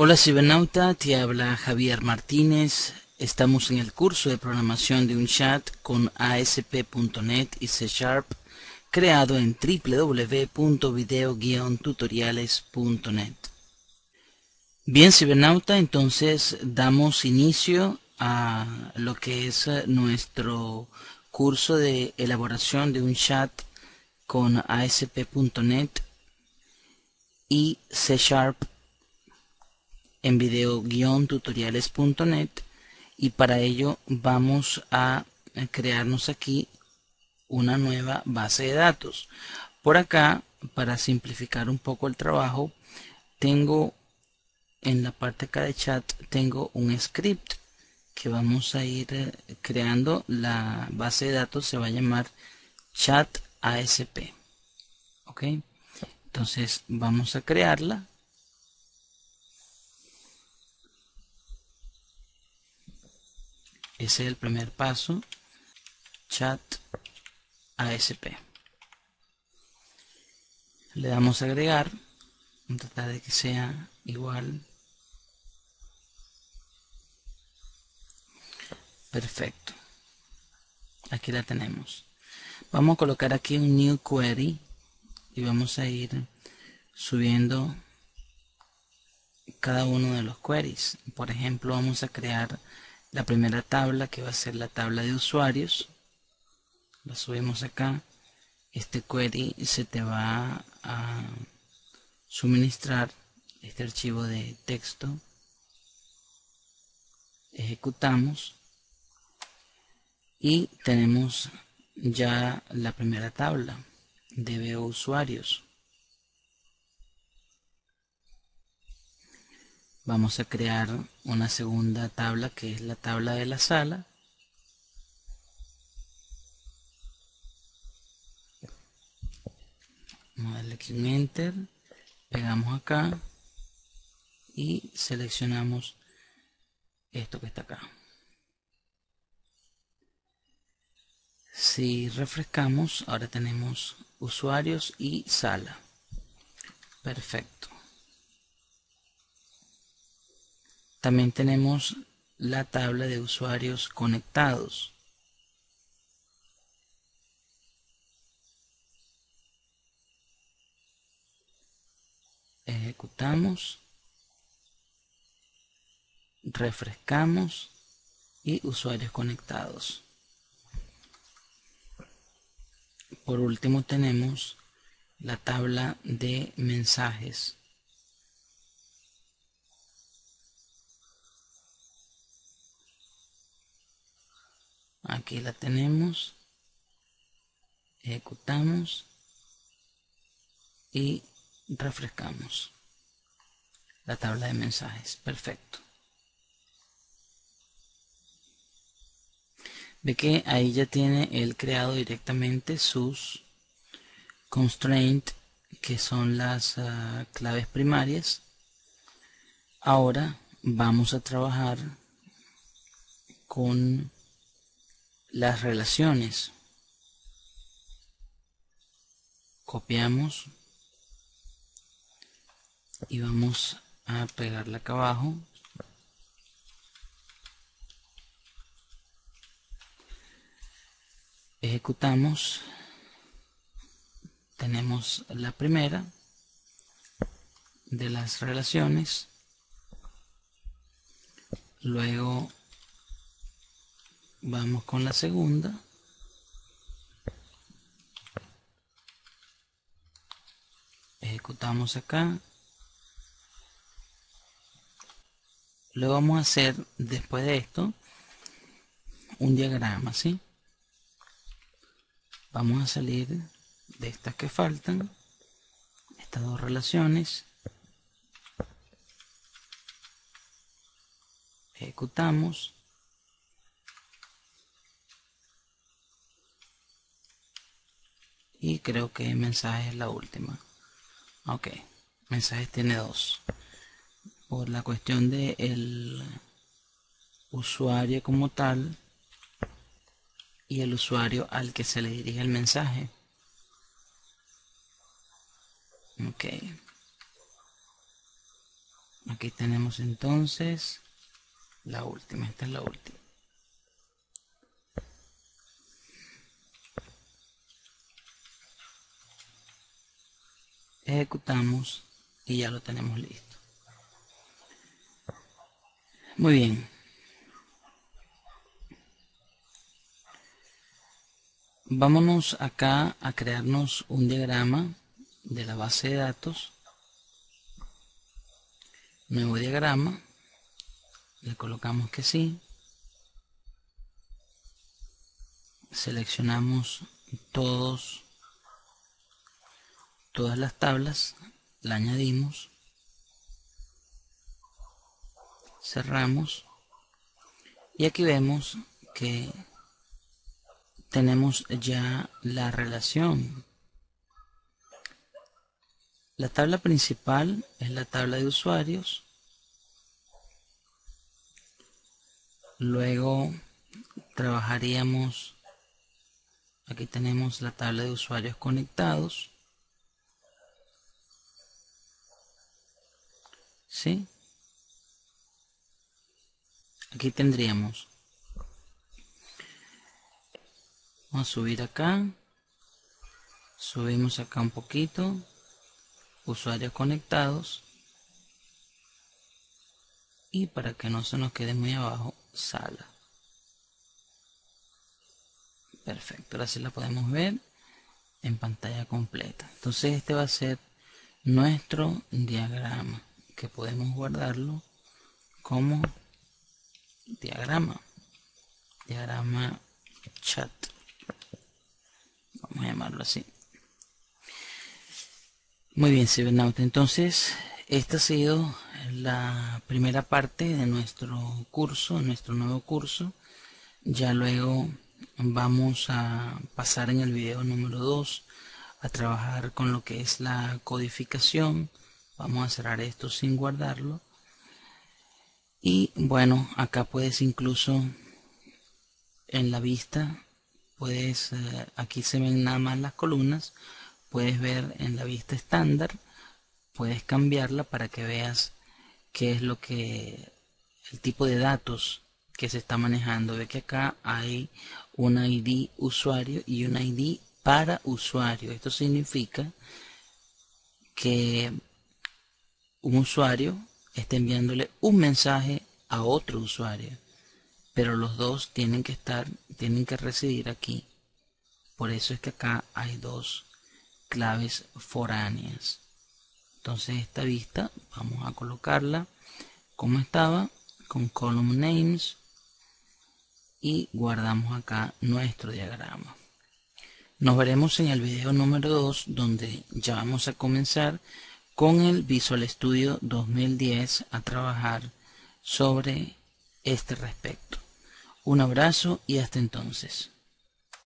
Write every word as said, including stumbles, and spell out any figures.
Hola cibernauta, te habla Javier Martínez. Estamos en el curso de programación de un chat con A S P punto net y C sharp creado en w w w punto video guión tutoriales punto net. Bien cibernauta, entonces damos inicio a lo que es nuestro curso de elaboración de un chat con A S P punto net y C sharp en video guión tutoriales punto net, y para ello vamos a crearnos aquí una nueva base de datos. Por acá, para simplificar un poco el trabajo, tengo en la parte acá de chat, tengo un script que vamos a ir creando. La base de datos se va a llamar chat A S P. Ok, entonces vamos a crearla. Ese es el primer paso, chat A S P. Le damos a agregar, vamos a tratar de que sea igual. Perfecto, aquí la tenemos. Vamos a colocar aquí un new query y vamos a ir subiendo cada uno de los queries. Por ejemplo, vamos a crear la primera tabla, que va a ser la tabla de usuarios. La subimos acá. Este query se te va a suministrar este archivo de texto. Ejecutamos y tenemos ya la primera tabla de D B usuarios. Vamos a crear una segunda tabla, que es la tabla de la sala. Vamos a darle aquí un enter, pegamos acá y seleccionamos esto que está acá. Si refrescamos, ahora tenemos usuarios y sala. Perfecto. También tenemos la tabla de usuarios conectados. Ejecutamos, refrescamos y usuarios conectados. Por último tenemos la tabla de mensajes. Aquí la tenemos, ejecutamos y refrescamos la tabla de mensajes. Perfecto. Ve que ahí ya tiene él creado directamente sus constraints, que son las uh, claves primarias. Ahora vamos a trabajar con las relaciones. Copiamos y vamos a pegarla acá abajo. Ejecutamos, tenemos la primera de las relaciones, luego vamos con la segunda. Ejecutamos acá. Luego vamos a hacer, después de esto, un diagrama, ¿sí? Vamos a salir de estas que faltan, estas dos relaciones. Ejecutamos. Y creo que mensaje es la última. Ok, mensajes tiene dos. Por la cuestión de el usuario como tal y el usuario al que se le dirige el mensaje. Ok. Aquí tenemos entonces la última, esta es la última. Ejecutamos y ya lo tenemos listo. Muy bien. Vámonos acá a crearnos un diagrama de la base de datos. Nuevo diagrama. Le colocamos que sí. Seleccionamos todos, todas las tablas. La añadimos. Cerramos. Y aquí vemos que tenemos ya la relación. La tabla principal es la tabla de usuarios. Luego trabajaríamos, aquí tenemos la tabla de usuarios conectados. ¿Sí? Aquí tendríamos. Vamos a subir acá, subimos acá un poquito, usuarios conectados, y para que no se nos quede muy abajo, sala. Perfecto, ahora sí la podemos ver en pantalla completa. Entonces este va a ser nuestro diagrama, que podemos guardarlo como diagrama, diagrama chat. Vamos a llamarlo así. Muy bien, cibernauta. Entonces, esta ha sido la primera parte de nuestro curso, nuestro nuevo curso. Ya luego vamos a pasar en el video número dos a trabajar con lo que es la codificación. Vamos a cerrar esto sin guardarlo. Y bueno, acá puedes incluso en la vista, puedes, eh, aquí se ven nada más las columnas, puedes ver en la vista estándar, puedes cambiarla para que veas qué es lo que, el tipo de datos que se está manejando. Ve que acá hay un I D usuario y un I D para usuario. Esto significa que un usuario está enviándole un mensaje a otro usuario, pero los dos tienen que estar, tienen que residir aquí. Por eso es que acá hay dos claves foráneas. Entonces esta vista vamos a colocarla como estaba, con column names, y guardamos acá nuestro diagrama. Nos veremos en el video número dos, donde ya vamos a comenzar con el Visual Studio dos mil diez a trabajar sobre este respecto. Un abrazo y hasta entonces.